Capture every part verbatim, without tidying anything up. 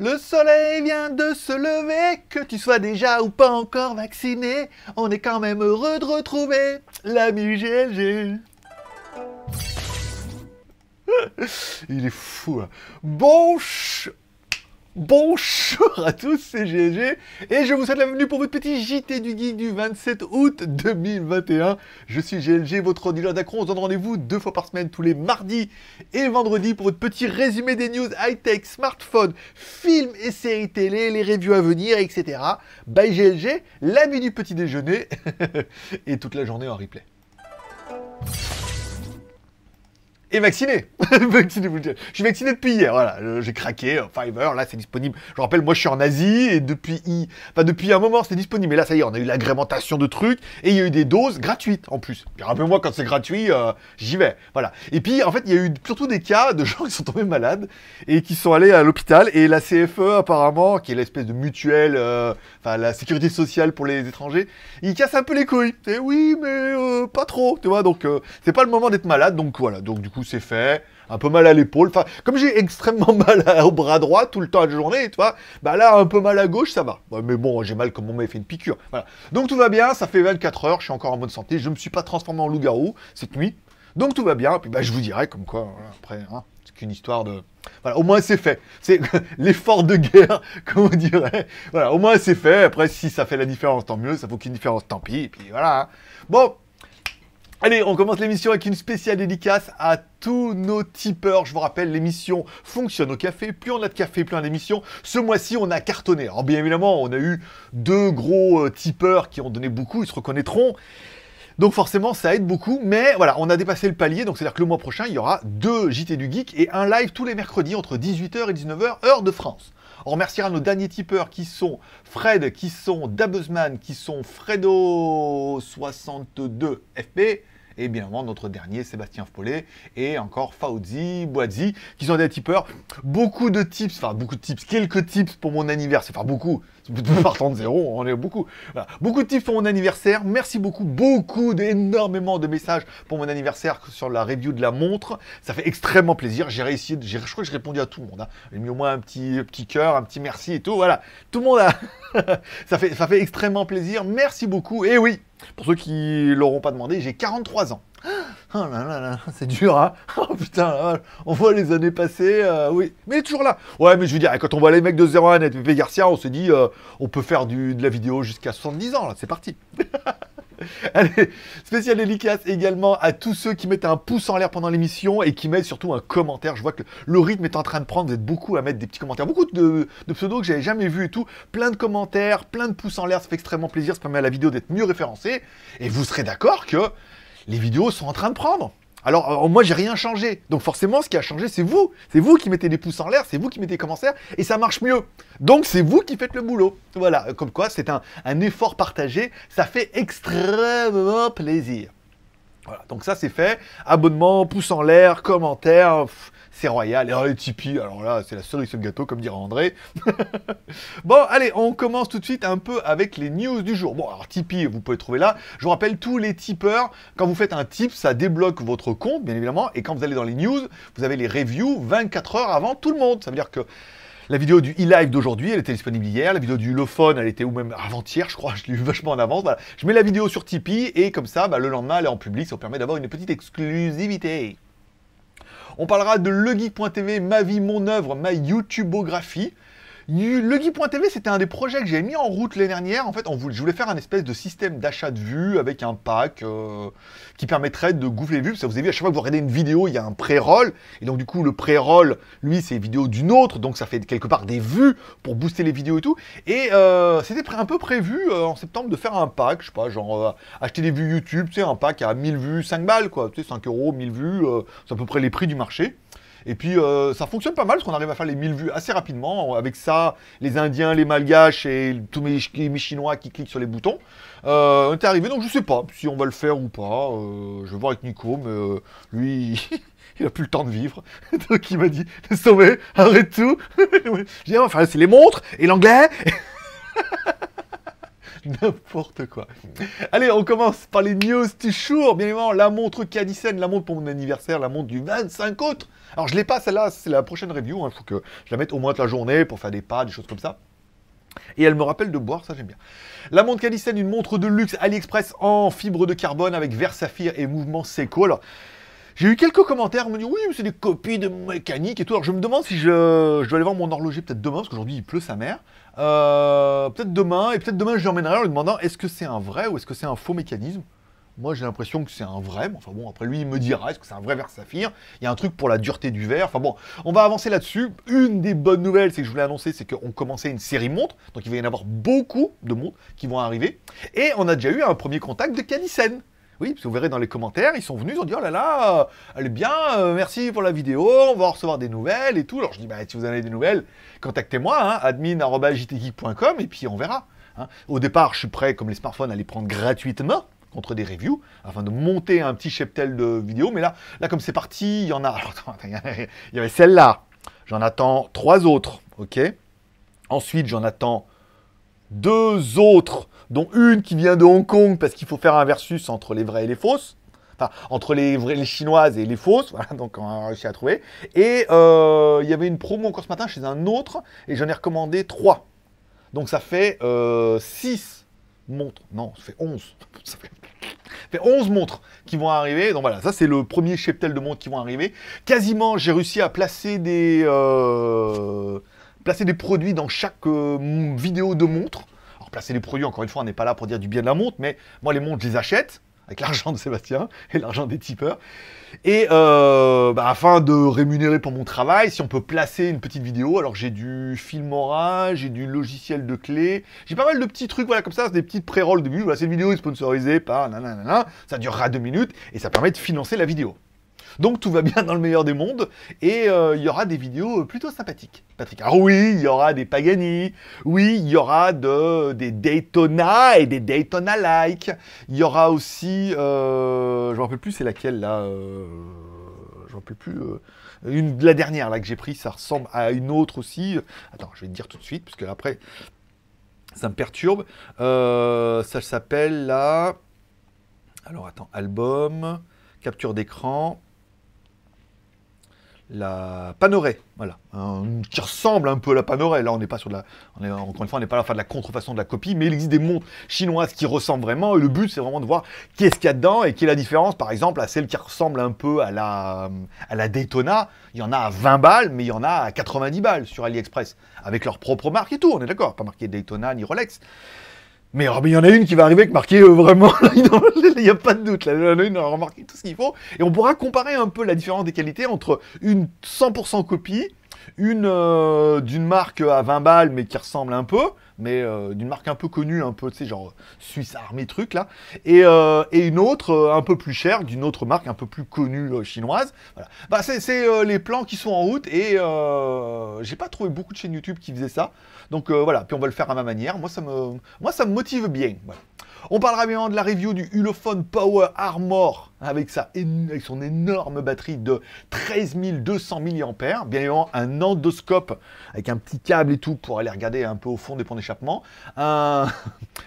Le soleil vient de se lever, que tu sois déjà ou pas encore vacciné, on est quand même heureux de retrouver l'ami G L G. Il est fou, hein. Bonjour, bonjour à tous, c'est G L G et je vous souhaite la bienvenue pour votre petit J T du Geek du vingt-sept août deux mille vingt et un. Je suis G L G, votre dealer d'accro. On se donne rendez-vous deux fois par semaine, tous les mardis et vendredis, pour votre petit résumé des news high-tech, smartphones, films et séries télé, les reviews à venir, et cetera. By G L G, l'ami du petit déjeuner et toute la journée en replay. Et vacciné. Vaccinez-vous. Je suis vacciné depuis hier, voilà, j'ai craqué, Fiverr, là c'est disponible, je rappelle, moi je suis en Asie, et depuis, y... enfin, depuis un moment c'est disponible, mais là ça y est, on a eu l'agrémentation de trucs, et il y a eu des doses gratuites en plus, rappelez-moi quand c'est gratuit, euh, j'y vais, voilà, et puis en fait il y a eu surtout des cas de gens qui sont tombés malades, et qui sont allés à l'hôpital, et la C F E apparemment, qui est l'espèce de mutuelle, euh, enfin la sécurité sociale pour les étrangers, ils cassent un peu les couilles, et oui mais euh, pas trop, tu vois, donc euh, c'est pas le moment d'être malade, donc voilà, donc du coup c'est fait, un peu mal à l'épaule, enfin, comme j'ai extrêmement mal à, au bras droit tout le temps de la journée, tu vois, bah là, un peu mal à gauche, ça va, bah, mais bon, j'ai mal comme on m'avait fait une piqûre, voilà, donc tout va bien, ça fait vingt-quatre heures, je suis encore en bonne santé, je me suis pas transformé en loup-garou cette nuit, donc tout va bien, et puis bah je vous dirai comme quoi, voilà, après, hein, c'est qu'une histoire de... Voilà, au moins c'est fait, c'est l'effort de guerre, comme on dirait, voilà, au moins c'est fait, après, si ça fait la différence, tant mieux, ça vaut qu'une différence, tant pis, et puis voilà, hein. Bon, allez, on commence l'émission avec une spéciale dédicace à tous nos tipeurs. Je vous rappelle, l'émission fonctionne au café. Plus on a de café, plus on a d'émissions. Ce mois-ci, on a cartonné. Alors bien évidemment, on a eu deux gros euh, tipeurs qui ont donné beaucoup, ils se reconnaîtront. Donc forcément, ça aide beaucoup. Mais voilà, on a dépassé le palier. Donc c'est-à-dire que le mois prochain, il y aura deux J T du Geek et un live tous les mercredis entre dix-huit heures et dix-neuf heures, heure de France. On remerciera nos derniers tipeurs qui sont Fred, qui sont Dabuzman, qui sont Fredo soixante-deux F P, et bien évidemment notre dernier Sébastien Follet, et encore Faouzi, Boadzi, qui sont des tipeurs. Beaucoup de tips, enfin beaucoup de tips, quelques tips pour mon anniversaire, enfin beaucoup, partant de zéro, on est beaucoup. Voilà. Beaucoup de tips pour mon anniversaire, merci beaucoup, beaucoup, énormément de messages pour mon anniversaire sur la review de la montre, ça fait extrêmement plaisir, j'ai réussi, je crois que j'ai répondu à tout le monde, hein. J'ai mis au moins un petit, petit cœur, un petit merci et tout, voilà, tout le monde a... ça, fait, ça fait extrêmement plaisir, merci beaucoup, et oui, pour ceux qui l'auront pas demandé, j'ai quarante-trois ans. Oh là là là, c'est dur, hein. Oh putain, on voit les années passer, euh, oui. Mais il est toujours là. Ouais, mais je veux dire, quand on voit les mecs de zéro un et P P Garcia, on se dit, euh, on peut faire du, de la vidéo jusqu'à soixante-dix ans, là, c'est parti. Allez, spécial dédicace également à tous ceux qui mettent un pouce en l'air pendant l'émission et qui mettent surtout un commentaire. Je vois que le rythme est en train de prendre, vous êtes beaucoup à mettre des petits commentaires. Beaucoup de, de pseudos que j'avais jamais vus et tout. Plein de commentaires, plein de pouces en l'air, ça fait extrêmement plaisir, ça permet à la vidéo d'être mieux référencée. Et vous serez d'accord que les vidéos sont en train de prendre. Alors, alors moi, j'ai rien changé. Donc forcément, ce qui a changé, c'est vous. C'est vous qui mettez des pouces en l'air, c'est vous qui mettez des commentaires, et ça marche mieux. Donc c'est vous qui faites le boulot. Voilà, comme quoi, c'est un, un effort partagé. Ça fait extrêmement plaisir. Voilà, donc ça, c'est fait. Abonnement, pouce en l'air, commentaire... Pff. C'est royal, et oh, les Tipeee, alors là, c'est la cerise sur le gâteau, comme dira André. Bon, allez, on commence tout de suite un peu avec les news du jour. Bon, alors Tipeee, vous pouvez trouver là. Je vous rappelle, tous les tipeurs, quand vous faites un tip, ça débloque votre compte, bien évidemment. Et quand vous allez dans les news, vous avez les reviews vingt-quatre heures avant tout le monde. Ça veut dire que la vidéo du e-live d'aujourd'hui, elle était disponible hier. La vidéo du Ulefone, elle était, ou même avant-hier, je crois, je l'ai eu vachement en avance. Voilà. Je mets la vidéo sur Tipeee, et comme ça, bah, le lendemain, elle est en public. Ça vous permet d'avoir une petite exclusivité. On parlera de legeek point t v, ma vie, mon œuvre, ma youtubeographie. legeek point t v, c'était un des projets que j'ai mis en route l'année dernière. En fait, on voulait, je voulais faire un espèce de système d'achat de vues avec un pack euh, qui permettrait de gouffer les vues. Parce que vous avez vu, à chaque fois que vous regardez une vidéo, il y a un pré-roll. Et donc, du coup, le pré-roll, lui, c'est une vidéo d'une autre. Donc, ça fait quelque part des vues pour booster les vidéos et tout. Et euh, c'était un peu prévu euh, en septembre de faire un pack. Je sais pas, genre euh, acheter des vues YouTube, tu sais, un pack à mille vues, cinq balles, quoi. Tu sais, cinq euros, mille vues, euh, c'est à peu près les prix du marché. Et puis, euh, ça fonctionne pas mal, parce qu'on arrive à faire les mille vues assez rapidement. Avec ça, les Indiens, les Malgaches et tous mes, ch mes Chinois qui cliquent sur les boutons. Euh, on est arrivé, donc je sais pas si on va le faire ou pas. Euh, je vais voir avec Nico, mais euh, lui, il a plus le temps de vivre. Donc, il m'a dit, sauvé, arrête tout. J'ai dit, enfin, c'est les montres et l'anglais. N'importe quoi. Allez, on commence par les news du jour. Bien évidemment, la montre Cadisen, la montre pour mon anniversaire, la montre du vingt-cinq août. Alors, je l'ai pas, celle-là, c'est la prochaine review. Il faut que je la mette au moins de la journée pour faire des pas, des choses comme ça. Et elle me rappelle de boire, ça j'aime bien. La montre Cadisen, une montre de luxe Aliexpress en fibre de carbone avec verre saphir et mouvement Seiko. Alors, j'ai eu quelques commentaires, me disant oui, mais c'est des copies de mécanique et tout. Alors je me demande si je, je dois aller voir mon horloger peut-être demain, parce qu'aujourd'hui il pleut sa mère. Euh, peut-être demain, et peut-être demain je lui emmènerai en lui demandant est-ce que c'est un vrai ou est-ce que c'est un faux mécanisme. Moi j'ai l'impression que c'est un vrai, mais enfin bon, après lui il me dira est-ce que c'est un vrai verre saphir. Il y a un truc pour la dureté du verre, enfin bon, on va avancer là-dessus. Une des bonnes nouvelles, c'est que je voulais annoncer, c'est qu'on commençait une série montre, donc il va y en avoir beaucoup de montres qui vont arriver. Et on a déjà eu un premier contact de Cadisen. Oui, parce que vous verrez dans les commentaires, ils sont venus, ils ont dit « Oh là là, elle est bien, euh, merci pour la vidéo, on va en recevoir des nouvelles et tout. » Alors je dis bah, « Si vous en avez des nouvelles, contactez-moi, hein, admin arobase j t geek point com et puis on verra. Hein. » Au départ, je suis prêt, comme les smartphones, à les prendre gratuitement contre des reviews, afin de monter un petit cheptel de vidéos. Mais là, là comme c'est parti, il y en a... Alors, attends, il y avait celle-là, j'en attends trois autres, ok. Ensuite, j'en attends deux autres, dont une qui vient de Hong Kong, parce qu'il faut faire un versus entre les vraies et les fausses. Enfin, entre les, vraies, les chinoises et les fausses. Voilà, donc on a réussi à trouver. Et euh, il y avait une promo encore ce matin chez un autre, et j'en ai recommandé trois. Donc ça fait euh, six montres. Non, ça fait onze. Ça fait... Ça fait onze montres qui vont arriver. Donc voilà, ça c'est le premier cheptel de montres qui vont arriver. Quasiment, j'ai réussi à placer des... Euh... placer des produits dans chaque euh, vidéo de montre. Alors placer des produits, encore une fois, on n'est pas là pour dire du bien de la montre, mais moi les montres, je les achète avec l'argent de Sébastien et l'argent des tipeurs. Et euh, bah, afin de rémunérer pour mon travail, si on peut placer une petite vidéo, alors j'ai du Filmora, j'ai du logiciel de clé, j'ai pas mal de petits trucs, voilà, comme ça, des petites pré-rolls de vidéos. Voilà, cette vidéo est sponsorisée par nanana, ça durera deux minutes et ça permet de financer la vidéo. Donc tout va bien dans le meilleur des mondes, et il euh, y aura des vidéos plutôt sympathiques, Patrick. Alors oui, il y aura des Pagani, oui, il y aura de, des Daytona et des Daytona-like. Il y aura aussi, euh, je ne me rappelle plus c'est laquelle là, euh, je ne me rappelle plus, euh, une, la dernière là que j'ai prise, ça ressemble à une autre aussi. Attends, je vais te dire tout de suite, parce que après, ça me perturbe. Euh, ça s'appelle là, alors attends, album, capture d'écran... La Panerai, voilà, un, qui ressemble un peu à la Panerai. Là, on n'est pas sur de la, on est, encore une fois, on n'est pas là à faire de la contrefaçon de la copie, mais il existe des montres chinoises qui ressemblent vraiment. Et le but, c'est vraiment de voir qu'est-ce qu'il y a dedans et quelle est la différence. Par exemple, à celle qui ressemble un peu à la, à la Daytona, il y en a à vingt balles, mais il y en a à quatre-vingt-dix balles sur AliExpress avec leur propre marque et tout. On est d'accord, pas marqué Daytona ni Rolex. Mais il y en a une qui va arriver avec marqué euh, vraiment, il n'y a pas de doute, là, il y en a une qui aura marqué tout ce qu'il faut. Et on pourra comparer un peu la différence des qualités entre une cent pour cent copie, une euh, d'une marque à vingt balles mais qui ressemble un peu, mais euh, d'une marque un peu connue, un peu, tu sais, genre Swiss Army truc là, et, euh, et une autre euh, un peu plus chère, d'une autre marque un peu plus connue euh, chinoise. Voilà. Bah, c'est euh, les plans qui sont en route, et euh, j'ai pas trouvé beaucoup de chaînes YouTube qui faisaient ça. Donc euh, voilà, puis on va le faire à ma manière, moi ça me, moi, ça me motive bien. Voilà. On parlera bien de la review du Ulefone Power Armor avec, sa, avec son énorme batterie de treize mille deux cents milliampères heure. Bien évidemment, un endoscope avec un petit câble et tout pour aller regarder un peu au fond des ponts d'échappement. Un,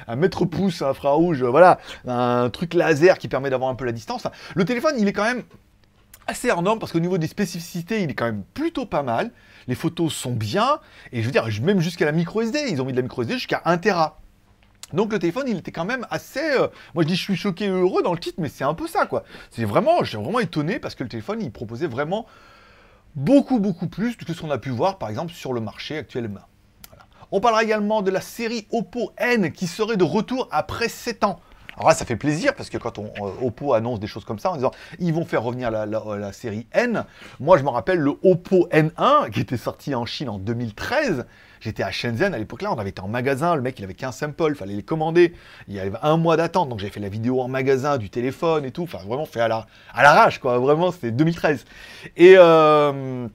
un mètre-pouce infrarouge, voilà, un truc laser qui permet d'avoir un peu la distance. Le téléphone, il est quand même assez hors norme parce qu'au niveau des spécificités, il est quand même plutôt pas mal. Les photos sont bien et je veux dire, même jusqu'à la micro S D, ils ont mis de la micro S D jusqu'à un téra. Donc le téléphone, il était quand même assez... Euh, moi, je dis je suis choqué et heureux dans le titre, mais c'est un peu ça, quoi. C'est vraiment... J'étais vraiment étonné parce que le téléphone, il proposait vraiment beaucoup, beaucoup plus que ce qu'on a pu voir, par exemple, sur le marché actuellement. Voilà. On parlera également de la série Oppo N qui serait de retour après sept ans. Alors là, ça fait plaisir parce que quand on, euh, Oppo annonce des choses comme ça en disant ils vont faire revenir la, la, la série N. Moi, je me rappelle le Oppo N un qui était sorti en Chine en deux mille treize. J'étais à Shenzhen, à l'époque là, on avait été en magasin, le mec il avait qu'un sample, il fallait les commander, il y avait un mois d'attente, donc j'avais fait la vidéo en magasin, du téléphone et tout, enfin vraiment fait à la, à l'arrache quoi, vraiment c'était deux mille treize. Et, euh,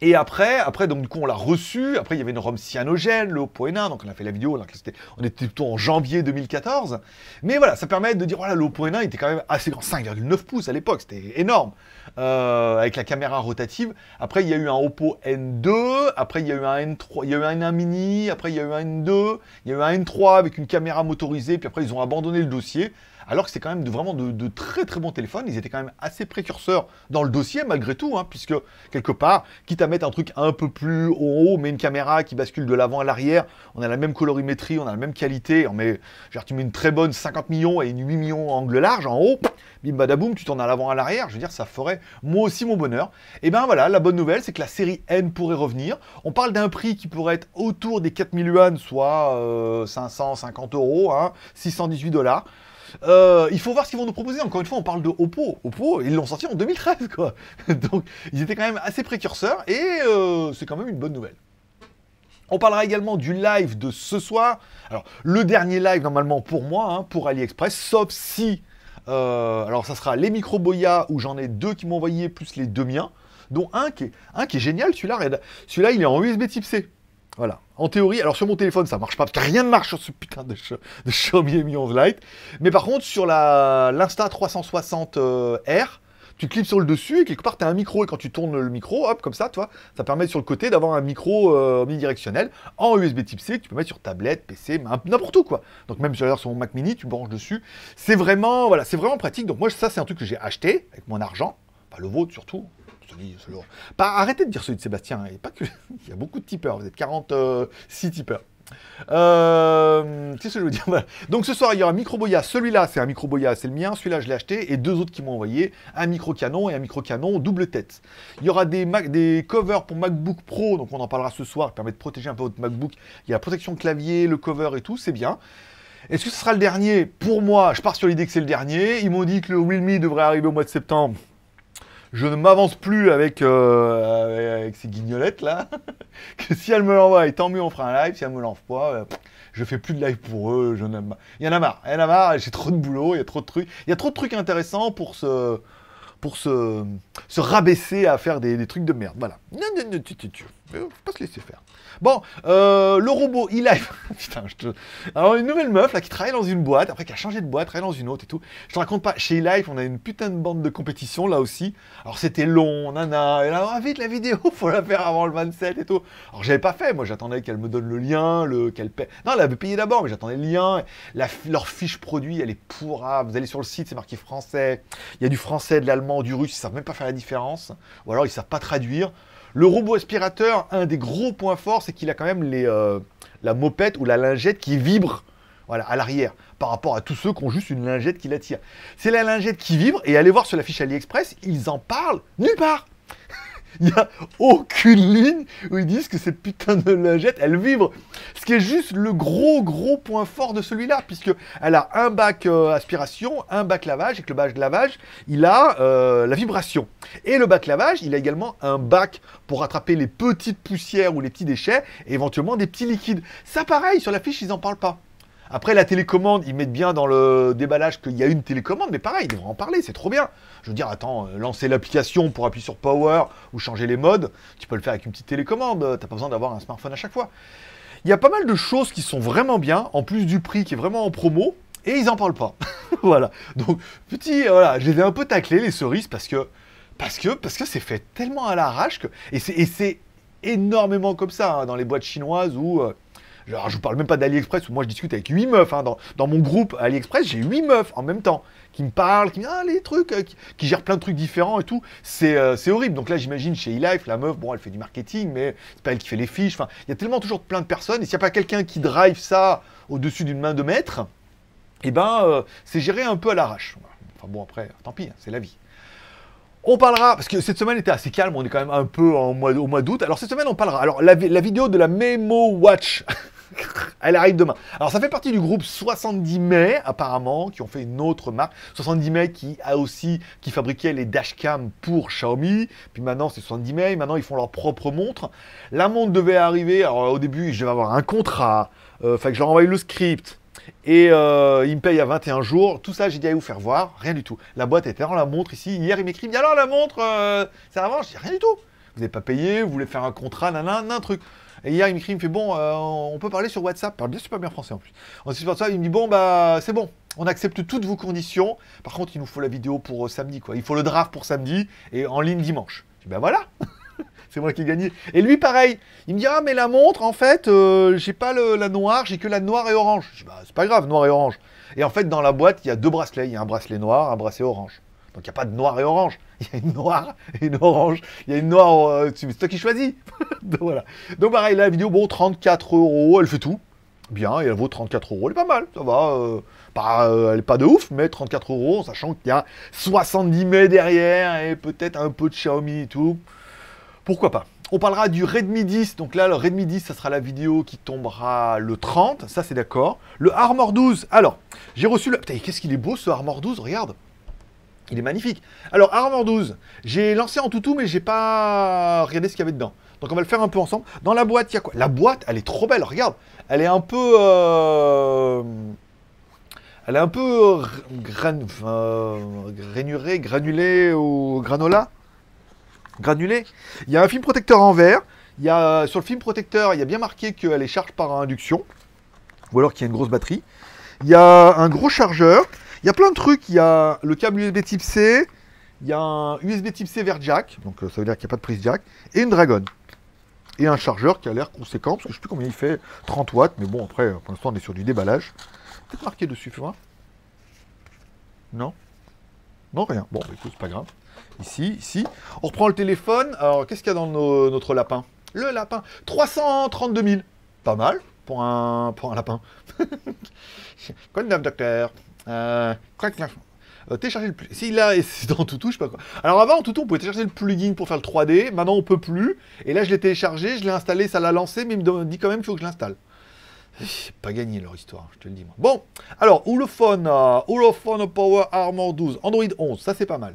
Et après, après, donc du coup, on l'a reçu. Après, il y avait une ROM cyanogène, le Oppo N un. Donc, on a fait la vidéo. Alors que c'était, on était plutôt en janvier deux mille quatorze. Mais voilà, ça permet de dire, voilà, le Oppo N un était quand même assez grand, cinq virgule neuf pouces à l'époque. C'était énorme. Euh, avec la caméra rotative. Après, il y a eu un Oppo N deux. Après, il y a eu un N trois. Il y a eu un N un mini. Après, il y a eu un N deux. Il y a eu un N trois avec une caméra motorisée. Puis après, ils ont abandonné le dossier. Alors que c'est quand même de, vraiment de, de très très bons téléphones. Ils étaient quand même assez précurseurs dans le dossier malgré tout, hein, puisque quelque part, quitte à mettre un truc un peu plus haut, mais une caméra qui bascule de l'avant à l'arrière, on a la même colorimétrie, on a la même qualité, on met, genre, tu mets une très bonne cinquante millions et une huit millions angle large en haut, bim badaboum, tu tournes à l'avant à l'arrière, je veux dire, ça ferait moi aussi mon bonheur. Et ben voilà, la bonne nouvelle, c'est que la série N pourrait revenir. On parle d'un prix qui pourrait être autour des quatre mille yuan, soit euh, cinq cent cinquante euros, hein, six cent dix-huit dollars. Euh, il faut voir ce qu'ils vont nous proposer. Encore une fois, on parle de Oppo. Oppo, ils l'ont sorti en deux mille treize, quoi. Donc, ils étaient quand même assez précurseurs et euh, c'est quand même une bonne nouvelle. On parlera également du live de ce soir. Alors, le dernier live, normalement, pour moi, hein, pour AliExpress, sauf si... Euh, alors, ça sera les micro-boya où j'en ai deux qui m'ont envoyé, plus les deux miens, dont un qui est, un qui est génial, celui-là. Celui-là, il est en U S B type C. Voilà, en théorie, alors sur mon téléphone ça marche pas, parce que rien ne marche sur ce putain de, de Xiaomi onze Lite, mais par contre sur l'Insta trois cent soixante R, euh, tu clips sur le dessus et quelque part tu as un micro, et quand tu tournes le micro, hop, comme ça, toi, ça permet sur le côté d'avoir un micro euh, omnidirectionnel en U S B type C, que tu peux mettre sur tablette, P C, n'importe où, quoi. Donc même sur mon Mac Mini, tu branches dessus, c'est vraiment, voilà, c'est vraiment pratique, donc moi ça c'est un truc que j'ai acheté avec mon argent, pas le vôtre surtout. Pas, arrêtez de dire celui de Sébastien, hein, et pas que. Il y a beaucoup de tipeurs, vous êtes quarante-six tipeurs. Euh, c'est ce que je veux dire. Voilà. Donc ce soir, il y aura un micro-boya. Celui-là, c'est un micro-boya, c'est le mien. Celui-là, je l'ai acheté. Et deux autres qui m'ont envoyé un micro-canon et un micro-canon double tête. Il y aura des, des covers pour MacBook Pro, donc on en parlera ce soir, qui permet de protéger un peu votre MacBook. Il y a la protection clavier, le cover et tout, c'est bien. Est-ce que ce sera le dernier? Pour moi, je pars sur l'idée que c'est le dernier. Ils m'ont dit que le Realme devrait arriver au mois de septembre. Je ne m'avance plus avec, euh, avec ces guignolettes là, que si elle me l'envoie, tant mieux, on fera un live, si elle me l'envoie pas, je fais plus de live pour eux, je n'aime pas. Il y en a marre, il y en a marre, j'ai trop de boulot, il y a trop de trucs, il y a trop de trucs intéressants pour se, pour se, se rabaisser à faire des, des trucs de merde, voilà. Faut pas se laisser faire. Bon, euh, le robot e-live. Putain, je te... Alors, une nouvelle meuf là qui travaille dans une boîte, après qui a changé de boîte, travaille dans une autre et tout. Je te raconte pas, chez e-live, on a une putain de bande de compétition là aussi. Alors, c'était long, nana. Et là, oh, vite la vidéo, faut la faire avant le vingt-sept et tout. Alors, j'avais pas fait, moi j'attendais qu'elle me donne le lien, le... qu'elle paie. Non, elle avait payé d'abord, mais j'attendais le lien. La... Leur fiche produit, elle est pourrave. Vous allez sur le site, c'est marqué français. Il y a du français, de l'allemand, du russe, ils savent même pas faire la différence. Ou alors, ils savent pas traduire. Le robot aspirateur, un des gros points forts, c'est qu'il a quand même les, euh, la mopette ou la lingette qui vibre, voilà, à l'arrière, par rapport à tous ceux qui ont juste une lingette qui l'attire. C'est la lingette qui vibre, et allez voir sur la fiche AliExpress, ils en parlent nulle part. Il n'y a aucune ligne où ils disent que cette putain de lingette, elle vibre. Ce qui est juste le gros, gros point fort de celui-là, puisqu'elle a un bac euh, aspiration, un bac lavage, et que le bac lavage, il a euh, la vibration. Et le bac lavage, il a également un bac pour rattraper les petites poussières ou les petits déchets, et éventuellement des petits liquides. Ça, pareil, sur la fiche, ils n'en parlent pas. Après, la télécommande, ils mettent bien dans le déballage qu'il y a une télécommande, mais pareil, ils devraient en parler, c'est trop bien. Je veux dire, attends, lancer l'application pour appuyer sur Power ou changer les modes, tu peux le faire avec une petite télécommande, t'as pas besoin d'avoir un smartphone à chaque fois. Il y a pas mal de choses qui sont vraiment bien, en plus du prix qui est vraiment en promo, et ils en parlent pas. Voilà, donc, petit, voilà, je les ai un peu taclés, les cerises, parce que parce que, parce que c'est fait tellement à l'arrache que... Et c'est énormément comme ça, hein, dans les boîtes chinoises où... Euh, Alors, je vous parle même pas d'AliExpress où moi je discute avec huit meufs. Hein. Dans, dans mon groupe AliExpress, j'ai huit meufs en même temps qui me parlent, qui me disent ah, les trucs, euh, qui, qui gèrent plein de trucs différents et tout. C'est euh, horrible. Donc là, j'imagine chez e-Life, la meuf, bon, elle fait du marketing, mais c'est pas elle qui fait les fiches. Enfin, il y a tellement toujours plein de personnes. Et s'il n'y a pas quelqu'un qui drive ça au-dessus d'une main de maître, eh ben, euh, c'est géré un peu à l'arrache. Enfin bon, après, tant pis, hein, c'est la vie. On parlera, parce que cette semaine était assez calme, on est quand même un peu en mois, au mois d'août. Alors cette semaine, on parlera. Alors la, la vidéo de la Memo Watch... Elle arrive demain. Alors ça fait partie du groupe soixante-dix Mai apparemment, qui ont fait une autre marque. soixante-dix Mai qui a aussi, qui fabriquait les dashcams pour Xiaomi. Puis maintenant c'est soixante-dix Mai, maintenant ils font leur propre montre. La montre devait arriver, alors au début je devais avoir un contrat, euh, fait que je leur envoie le script. Et euh, il me paye à vingt et un jours. Tout ça, j'ai dit à vous faire voir, rien du tout. La boîte était dans la montre ici. Hier il m'écrit, alors la montre, euh, ça avance, rien du tout. vous n'avez pas payé, vous voulez faire un contrat, nanana, un truc. Et hier, il m'écrit, il me fait, bon, euh, on peut parler sur WhatsApp. Il parle bien super bien français en plus. Ensuite, ça, il me dit, bon, bah, c'est bon, on accepte toutes vos conditions. Par contre, il nous faut la vidéo pour euh, samedi, quoi. Il faut le draft pour samedi et en ligne dimanche. Je dis, ben voilà, c'est moi qui ai gagné. Et lui, pareil, il me dit, ah, mais la montre, en fait, euh, j'ai pas le, la noire, j'ai que la noire et orange. Je dis, bah, c'est pas grave, noire et orange. Et en fait, dans la boîte, il y a deux bracelets. Il y a un bracelet noir, un bracelet orange. Donc, il n'y a pas de noir et orange. Il y a une noire et une orange. Il y a une noire... Euh, c'est toi qui choisis. Donc, voilà. Donc, pareil, là, la vidéo, bon, trente-quatre euros, elle fait tout. Bien, et elle vaut trente-quatre euros. Elle est pas mal, ça va. Euh, pas, euh, elle n'est pas de ouf, mais trente-quatre euros, en sachant qu'il y a soixante-dix mai derrière et peut-être un peu de Xiaomi et tout. Pourquoi pas? On parlera du Redmi dix. Donc là, le Redmi dix, ça sera la vidéo qui tombera le trente. Ça, c'est d'accord. Le Armor douze. Alors, j'ai reçu le... Putain, qu'est-ce qu'il est beau, ce Armor douze, regarde. Il est magnifique. Alors, Armor douze, j'ai lancé AnTuTu, mais j'ai pas regardé ce qu'il y avait dedans. Donc, on va le faire un peu ensemble. Dans la boîte, il y a quoi? La boîte, elle est trop belle, regarde. Elle est un peu... Euh... Elle est un peu... Gran... Euh... Granurée, granulée ou granola. Granulée. Il y a un film protecteur en verre. Il y a... Sur le film protecteur, il y a bien marqué qu'elle est charge par induction. Ou alors qu'il y a une grosse batterie. Il y a un gros chargeur. Il y a plein de trucs, il y a le câble U S B type C, il y a un U S B type C vers jack, donc ça veut dire qu'il n'y a pas de prise jack, et une dragonne. Et un chargeur qui a l'air conséquent, parce que je ne sais plus combien il fait, trente watts, mais bon après, pour l'instant on est sur du déballage. Peut-être marqué dessus, fais voir. Non? Non, rien. Bon, écoute, c'est pas grave. Ici, ici. On reprend le téléphone, alors qu'est-ce qu'il y a dans nos, notre lapin? Le lapin, trois cent trente-deux mille, pas mal pour un, pour un lapin. Quoi de neuf, docteur? Euh, euh, télécharger le plugin. Si là, c'est dans AnTuTu, je sais pas quoi. Alors avant, AnTuTu, on pouvait télécharger le plugin pour faire le trois D. Maintenant, on peut plus. Et là, je l'ai téléchargé, je l'ai installé, ça l'a lancé, mais il me dit quand même qu'il faut que je l'installe. C'est pas gagné leur histoire, je te le dis moi. Bon, alors, Ulefone, uh, Ulefone Power Armor douze, Android onze, ça c'est pas mal.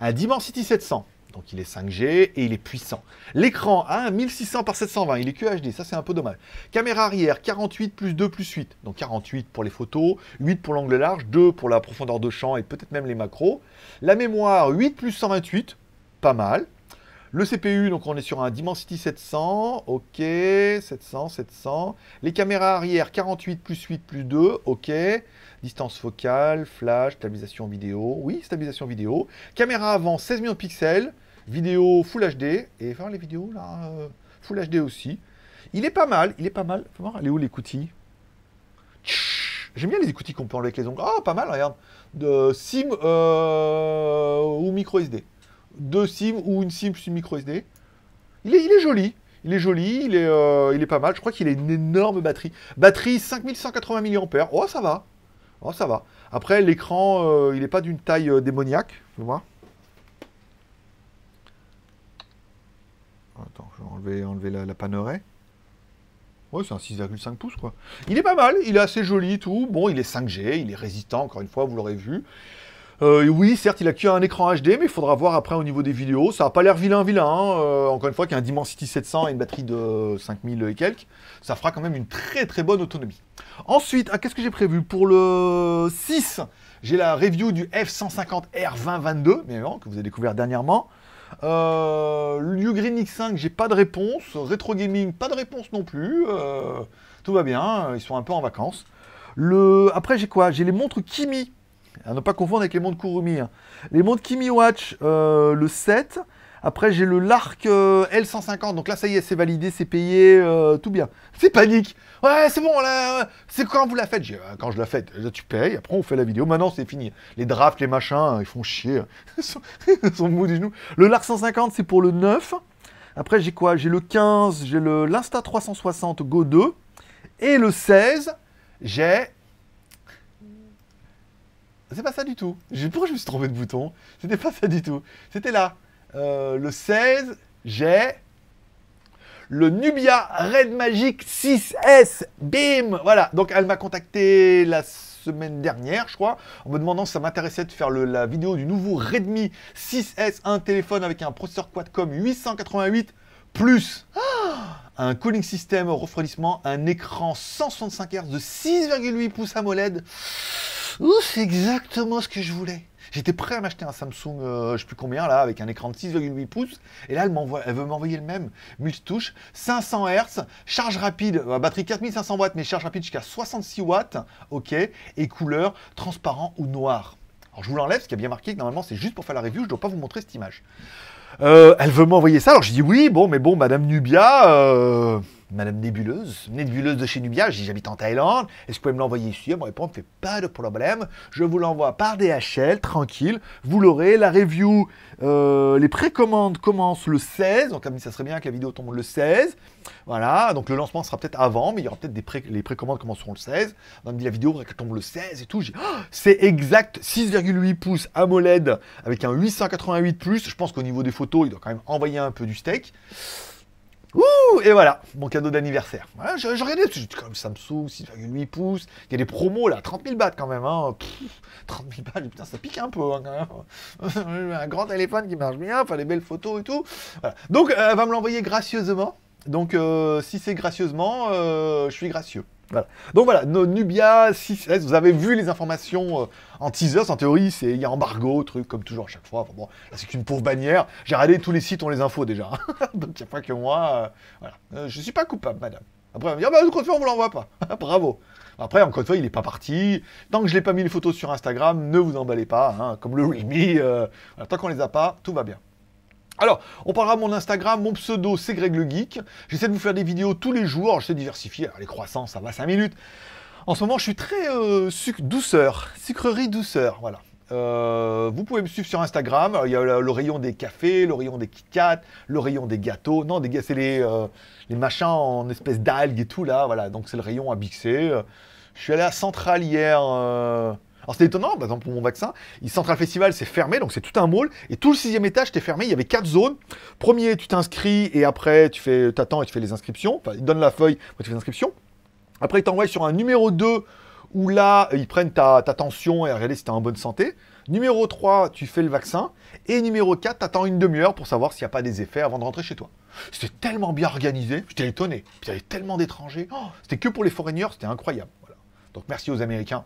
Un Dimensity sept cents, donc il est cinq G et il est puissant. L'écran à hein, mille six cents par sept cent vingt, il est Q H D, ça c'est un peu dommage. Caméra arrière, quarante-huit plus deux plus huit, donc quarante-huit pour les photos, huit pour l'angle large, deux pour la profondeur de champ et peut-être même les macros. La mémoire, huit plus cent vingt-huit, pas mal. Le C P U, donc on est sur un Dimensity sept cents, ok, sept cents, sept cents. Les caméras arrière, quarante-huit plus huit plus deux, ok. Distance focale, flash, stabilisation vidéo, oui, stabilisation vidéo. Caméra avant, seize millions de pixels, vidéo Full H D, et enfin les vidéos là, euh, Full H D aussi. Il est pas mal, il est pas mal. Faut voir, elle est où l'écoutille? J'aime bien les écoutilles qu'on peut enlever avec les ongles. Ah, oh, pas mal, regarde. De SIM euh, ou micro S D. Deux SIM ou une SIM plus une micro S D. Il est, il est joli. Il est joli, il est, euh, il est pas mal. Je crois qu'il a une énorme batterie. Batterie cinq mille cent quatre-vingts milliampères heure. Oh, ça va. Oh, ça va. Après, l'écran, euh, il n'est pas d'une taille euh, démoniaque. Fais voir. Attends, je vais enlever, enlever la, la panerai. Ouais, c'est un six virgule cinq pouces, quoi. Il est pas mal. Il est assez joli et tout. Bon, il est cinq G. Il est résistant, encore une fois, vous l'aurez vu. Euh, oui, certes, il a qu'un écran H D, mais il faudra voir après au niveau des vidéos. Ça n'a pas l'air vilain, vilain. Hein. Euh, encore une fois, qu'un Dimensity sept cents et une batterie de cinq mille et quelques, ça fera quand même une très très bonne autonomie. Ensuite, ah, qu'est-ce que j'ai prévu pour le six? J'ai la review du F cent cinquante R vingt vingt-deux, mais non, que vous avez découvert dernièrement. Euh, Ugreen X cinq, j'ai pas de réponse. Retro Gaming, pas de réponse non plus. Euh, tout va bien, ils sont un peu en vacances. Le... Après, j'ai quoi? J'ai les montres Kimi. À ne pas confondre avec les montres Kurumi. Hein. Les montres Kimi Watch, euh, le sept. Après, j'ai le LARC euh, L cent cinquante. Donc là, ça y est, c'est validé, c'est payé, euh, tout bien. C'est panique. Ouais, c'est bon, là, c'est quand vous la faites. J'ai, euh, quand je la fête, là, tu payes, après, on fait la vidéo. Maintenant, c'est fini. Les drafts, les machins, ils font chier. Ils sont, ils sont mous des genoux. Le LARC cent cinquante, c'est pour le neuf. Après, j'ai quoi? J'ai le quinze, j'ai le l'Insta trois cent soixante Go deux. Et le seize, j'ai... C'est pas ça du tout. Pourquoi je me suis trompé de bouton? C'était pas ça du tout. C'était là. Euh, le seize, j'ai... Le Nubia Redmagic six S. Bim! Voilà. Donc, elle m'a contacté la semaine dernière, je crois, en me demandant si ça m'intéressait de faire le, la vidéo du nouveau Redmi six S, un téléphone avec un processeur Qualcomm huit cent quatre-vingt-huit, plus un cooling system refroidissement, un écran cent soixante-cinq hertz de six virgule huit pouces AMOLED. Ouh, c'est exactement ce que je voulais. J'étais prêt à m'acheter un Samsung, euh, je sais plus combien, là, avec un écran de six virgule huit pouces. Et là, elle, m'envoie, elle veut m'envoyer le même. Multitouche, cinq cents hertz, charge rapide, euh, batterie quatre mille cinq cents watts, mais charge rapide jusqu'à soixante-six watts. OK. Et couleur transparent ou noir. Alors, je vous l'enlève, ce qui a bien marqué que normalement, c'est juste pour faire la review. Je ne dois pas vous montrer cette image. Euh, elle veut m'envoyer ça. Alors, je dis oui, bon, mais bon, Madame Nubia... Euh... Madame Nébuleuse, Nébuleuse de chez Nubia, j'habite en Thaïlande, est-ce que vous pouvez me l'envoyer ici? Elle me répond, fait pas de problème, je vous l'envoie par D H L, tranquille, vous l'aurez, la review, euh, les précommandes commencent le seize, donc ça serait bien que la vidéo tombe le seize, voilà, donc le lancement sera peut-être avant, mais il y aura peut-être des pré les précommandes commenceront le seize, on me dit la vidéo elle tombe le seize et tout, oh, c'est exact, six virgule huit pouces AMOLED avec un huit cent quatre-vingt-huit plus, je pense qu'au niveau des photos, il doit quand même envoyer un peu du steak. Ouh, et voilà, mon cadeau d'anniversaire. Voilà, je, je regardais, je dis comme Samsung, six virgule huit pouces, il y a des promos là, trente mille bahts quand même, hein. Pff, trente mille bahts, putain, ça pique un peu, hein, quand même. Un grand téléphone qui marche bien, enfin des belles photos et tout. Voilà. Donc, elle va me l'envoyer gracieusement. Donc, euh, si c'est gracieusement, euh, je suis gracieux. Voilà. Donc voilà, nos Nubia six S, vous avez vu les informations euh, en teasers, en théorie, il y a embargo, truc comme toujours à chaque fois, enfin, bon, là c'est qu'une pauvre bannière, j'ai regardé tous les sites ont les infos déjà, donc il n'y a pas que moi, euh, voilà, euh, je suis pas coupable madame, après elle me dit, ah bah encore une fois on vous l'envoie pas, bravo, après encore une fois il n'est pas parti, tant que je n'ai pas mis les photos sur Instagram, ne vous emballez pas, hein, comme le Realme, euh, voilà, tant qu'on les a pas, tout va bien. Alors, on parlera de mon Instagram, mon pseudo, c'est Greg le Geek. J'essaie de vous faire des vidéos tous les jours, j'essaie de diversifier. Alors, les croissants, ça va cinq minutes. En ce moment, je suis très euh, sucre douceur, sucrerie douceur, voilà. Euh, vous pouvez me suivre sur Instagram. Alors, il y a le, le rayon des cafés, le rayon des Kit Kat, le rayon des gâteaux. Non, des c'est les, euh, les machins en espèce d'algues et tout, là, voilà. Donc, c'est le rayon à bixer. Je suis allé à Centrale hier... Euh Alors c'est étonnant, par exemple pour mon vaccin, il Central Festival c'est fermé, donc c'est tout un mall, et tout le sixième étage c'était fermé, il y avait quatre zones. Premier, tu t'inscris, et après tu fais, t'attends et tu fais les inscriptions, enfin ils donnent la feuille, tu fais les inscriptions. Après ils t'envoient sur un numéro deux, où là ils prennent ta, ta tension et regardez si t'es en bonne santé. Numéro trois, tu fais le vaccin, et numéro quatre, t'attends une demi-heure pour savoir s'il n'y a pas des effets avant de rentrer chez toi. C'était tellement bien organisé, j'étais étonné, puis il y avait tellement d'étrangers, oh, c'était que pour les foreigners, c'était incroyable. Voilà. Donc merci aux Américains.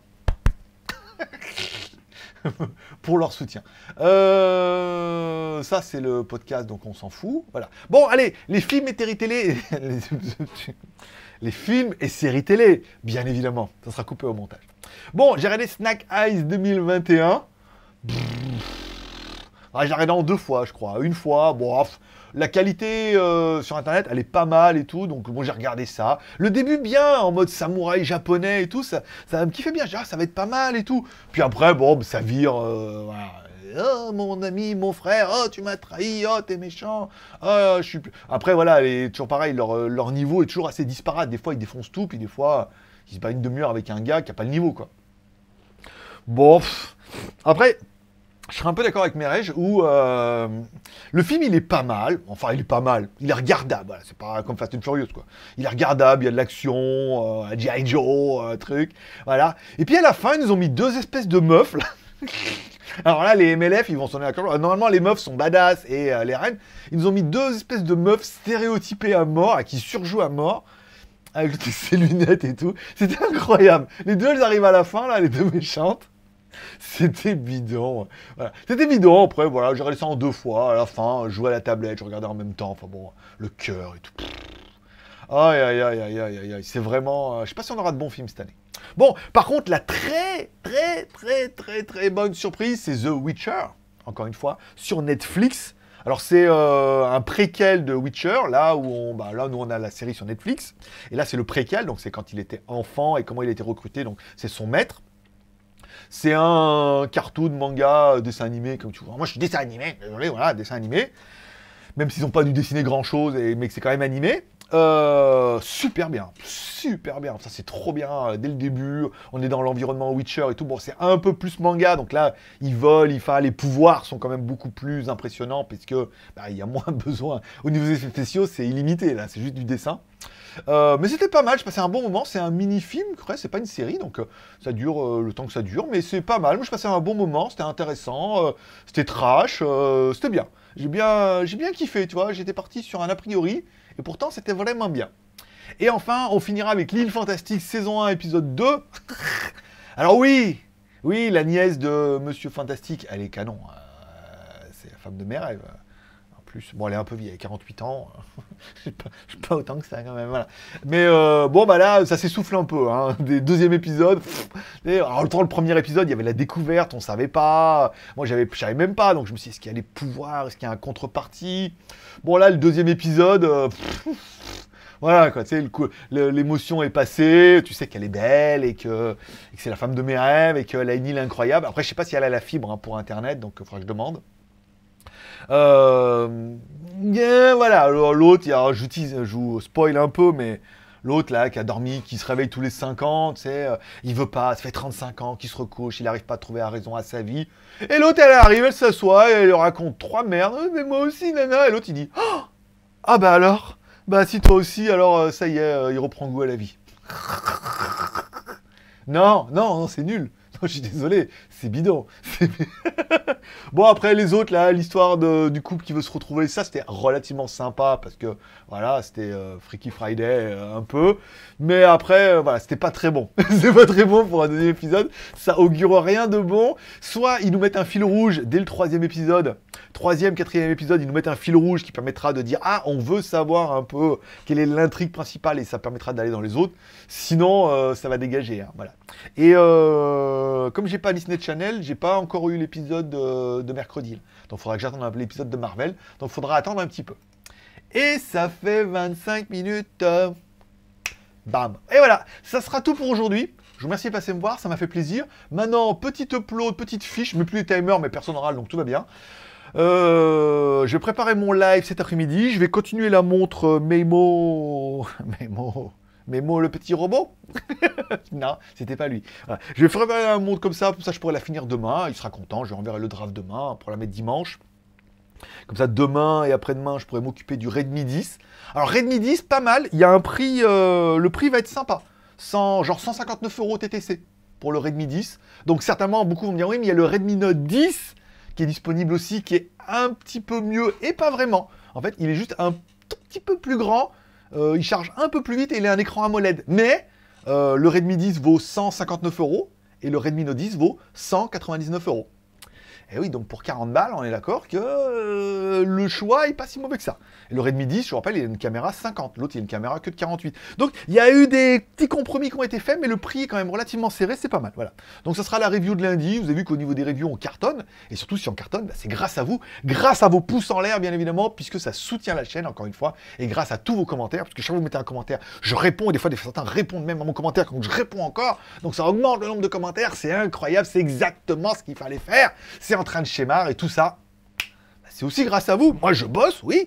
pour leur soutien. Euh, ça, c'est le podcast, donc on s'en fout. Voilà. Bon, allez, les films et séries télé. les, les films et séries télé, bien évidemment. Ça sera coupé au montage. Bon, j'ai regardé Snack Ice deux mille vingt et un. Ah, j'ai regardé en deux fois, je crois. Une fois, bon, la qualité euh, sur Internet, elle est pas mal et tout. Donc, bon, j'ai regardé ça. Le début, bien, en mode samouraï japonais et tout. Ça, ça me kiffait bien. J'ai dit, ah, ça va être pas mal et tout. Puis après, bon, ça vire. Euh, voilà. Oh, mon ami, mon frère, oh, tu m'as trahi, oh, t'es méchant. Oh, je suis... Après, voilà, est toujours pareil. Leur, leur niveau est toujours assez disparate. Des fois, ils défoncent tout. Puis des fois, ils se battent une demi-heure avec un gars qui n'a pas le niveau, quoi. Bon, pff. Après. Je serais un peu d'accord avec Merège où euh, le film il est pas mal, enfin il est pas mal, il est regardable, voilà, c'est pas comme Fast and Furious quoi. Il est regardable, il y a de l'action, euh, G I Joe, euh, truc, voilà. Et puis à la fin ils nous ont mis deux espèces de meufs là. Alors là les M L F ils vont sonner la cloche, normalement les meufs sont badass et euh, les reines, ils nous ont mis deux espèces de meufs stéréotypées à mort, à qui surjouent à mort. Avec ses lunettes et tout, c'était incroyable. Les deux elles arrivent à la fin là, les deux méchantes. C'était bidon, voilà. C'était bidon, après, voilà, j'ai regardé ça en deux fois, à la fin, je jouais à la tablette, je regardais en même temps, enfin bon, le cœur et tout. Aïe, aïe, aïe, aïe, aïe, aïe, c'est vraiment... Euh, je sais pas si on aura de bons films cette année. Bon, par contre, la très, très, très, très, très bonne surprise, c'est The Witcher, encore une fois, sur Netflix. Alors, c'est euh, un préquel de Witcher, là où on, bah, là, nous, on a la série sur Netflix. Et là, c'est le préquel, donc c'est quand il était enfant et comment il a été recruté, donc c'est son maître. C'est un cartoon, manga, dessin animé, comme tu vois. Moi, je suis dessin animé, désolé, voilà, dessin animé. Même s'ils n'ont pas dû dessiner grand-chose, mais que c'est quand même animé. Euh, super bien, super bien. Ça, c'est trop bien. Dès le début, on est dans l'environnement Witcher et tout. Bon, c'est un peu plus manga. Donc là, ils volent, ils font, les pouvoirs sont quand même beaucoup plus impressionnants parce que bah, y a moins besoin. Au niveau des effets spéciaux, c'est illimité. Là, c'est juste du dessin. Euh, mais c'était pas mal, je passais un bon moment, c'est un mini-film, c'est pas une série, donc euh, ça dure euh, le temps que ça dure, mais c'est pas mal, moi je passais un bon moment, c'était intéressant, euh, c'était trash, euh, c'était bien, j'ai bien, euh, j'ai bien kiffé, tu vois, j'étais parti sur un a priori, et pourtant c'était vraiment bien. Et enfin, on finira avec L'Île Fantastique, saison un, épisode deux, alors oui, Oui, la nièce de Monsieur Fantastique, elle est canon. Euh, c'est la femme de mes rêves. En plus, bon, elle est un peu vieille, quarante-huit ans. Je ne suis pas autant que ça, quand même. Voilà. Mais euh, bon, bah là, ça s'essouffle un peu. Hein. Des deuxième épisode. Pff, et, alors, le premier épisode, il y avait la découverte, on ne savait pas. Moi, je ne savais même pas. Donc, je me suis dit, est-ce qu'il y a les pouvoirs? Est-ce qu'il y a un contrepartie? Bon, là, le deuxième épisode. Euh, pff, pff, Voilà, quoi, tu sais, l'émotion est passée, tu sais qu'elle est belle et que, que c'est la femme de mes rêves et qu'elle a une île incroyable. Après, je sais pas si elle a la fibre hein, pour Internet, donc il faudra que je demande. Euh, yeah, voilà, l'autre, je vous spoil un peu, mais l'autre, là, qui a dormi, qui se réveille tous les cinq ans, tu sais, euh, il veut pas, ça fait trente-cinq ans qu'il se recouche, il n'arrive pas à trouver la raison à sa vie. Et l'autre, elle arrive, elle s'assoit, elle raconte trois merdes, mais moi aussi, nana. Et l'autre, il dit, oh, ah bah alors ? Bah si toi aussi, alors euh, ça y est, euh, il reprend goût à la vie. Non, non, non, c'est nul. Non, je suis désolé, c'est bidon. Bon, après, les autres, là, l'histoire du couple qui veut se retrouver, ça, c'était relativement sympa, parce que, voilà, c'était euh, Freaky Friday, euh, un peu. Mais après, euh, voilà, c'était pas très bon. C'était pas très bon pour un deuxième épisode. Ça augure rien de bon. Soit ils nous mettent un fil rouge dès le troisième épisode. Troisième, quatrième épisode, ils nous mettent un fil rouge qui permettra de dire, ah, on veut savoir un peu quelle est l'intrigue principale, et ça permettra d'aller dans les autres. Sinon, euh, ça va dégager, hein, voilà. Et euh, comme j'ai pas Disney Channel, j'ai pas encore eu l'épisode de, de mercredi. Donc il faudra que j'attende l'épisode de Marvel. Donc il faudra attendre un petit peu. Et ça fait vingt-cinq minutes. Euh, bam. Et voilà, ça sera tout pour aujourd'hui. Je vous remercie de passer me voir, ça m'a fait plaisir. Maintenant, petite upload, petite fiche. Je mets plus les timers, mais personne n'aura, donc tout va bien. Euh, je vais préparer mon live cet après-midi. Je vais continuer la montre Memo... Memo... Memo le petit robot. Non, c'était pas lui. Voilà. Je vais faire un montre comme ça, comme ça je pourrai la finir demain. Il sera content, je lui enverrai le draft demain pour la mettre dimanche. Comme ça, demain et après-demain, je pourrai m'occuper du Redmi dix. Alors, Redmi dix, pas mal. Il y a un prix, euh, le prix va être sympa. cent, genre cent cinquante-neuf euros T T C pour le Redmi dix. Donc, certainement, beaucoup vont me dire, oui, mais il y a le Redmi Note dix qui est disponible aussi, qui est un petit peu mieux et pas vraiment. En fait, il est juste un tout petit peu plus grand. Euh, il charge un peu plus vite et il a un écran AMOLED. Mais euh, le Redmi dix vaut cent cinquante-neuf euros et le Redmi Note dix vaut cent quatre-vingt-dix-neuf euros. Et oui, donc pour quarante balles, on est d'accord que euh, le choix n'est pas si mauvais que ça. Et le Redmi dix, je vous rappelle, il a une caméra cinquante. L'autre, il a une caméra que de quarante-huit. Donc, il y a eu des petits compromis qui ont été faits, mais le prix est quand même relativement serré, c'est pas mal. Voilà. Donc, ça sera la review de lundi. Vous avez vu qu'au niveau des reviews, on cartonne. Et surtout, si on cartonne, bah, c'est grâce à vous, grâce à vos pouces en l'air, bien évidemment, puisque ça soutient la chaîne, encore une fois, et grâce à tous vos commentaires, parce que chaque fois que vous mettez un commentaire, je réponds, et des fois, des fois certains répondent même à mon commentaire, donc je réponds encore. Donc, ça augmente le nombre de commentaires. C'est incroyable, c'est exactement ce qu'il fallait faire. C'est en train de schémar et tout ça, c'est aussi grâce à vous. Moi je bosse, oui,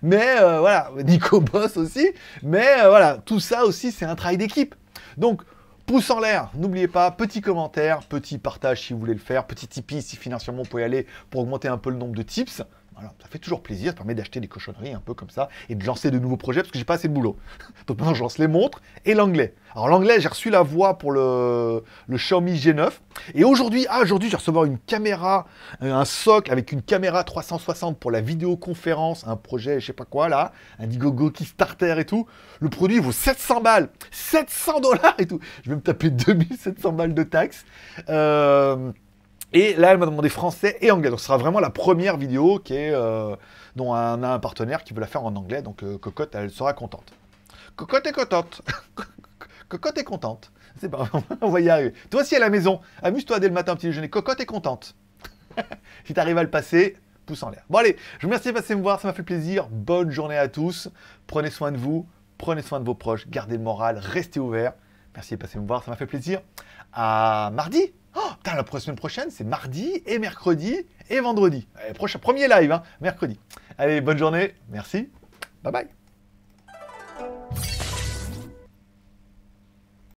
mais euh, voilà, Nico bosse aussi, mais euh, voilà, tout ça aussi c'est un travail d'équipe. Donc pouce en l'air, n'oubliez pas, petit commentaire, petit partage si vous voulez le faire, petit Tipeee si financièrement vous pouvez y aller pour augmenter un peu le nombre de tips. Voilà, ça fait toujours plaisir, ça permet d'acheter des cochonneries un peu comme ça et de lancer de nouveaux projets parce que j'ai pas assez de boulot. Donc maintenant je lance les montres et l'anglais. Alors l'anglais, j'ai reçu la voix pour le, le Xiaomi G neuf. Et aujourd'hui, ah aujourd'hui, je vais recevoir une caméra, un soc avec une caméra trois cent soixante pour la vidéoconférence, un projet, je sais pas quoi là, un Indiegogo Kickstarter et tout. Le produit vaut sept cents balles, sept cents dollars et tout. Je vais me taper deux mille sept cents balles de taxes. Euh... Et là, elle m'a demandé français et anglais. Donc, ce sera vraiment la première vidéo qui est, euh, dont on a un partenaire qui veut la faire en anglais. Donc, euh, Cocotte, elle sera contente. Cocotte est contente. Cocotte est contente. C'est pas grave, on va y arriver. Toi aussi à la maison, amuse-toi dès le matin, petit déjeuner. Cocotte est contente. Si tu arrives à le passer, pouce en l'air. Bon, allez, je vous remercie de passer me voir. Ça m'a fait plaisir. Bonne journée à tous. Prenez soin de vous. Prenez soin de vos proches. Gardez le moral. Restez ouverts. Merci de passer me voir. Ça m'a fait plaisir. À mardi. Oh, putain, la semaine prochaine, c'est mardi et mercredi et vendredi. Allez, prochain, premier live, hein, mercredi. Allez, bonne journée, merci, bye bye.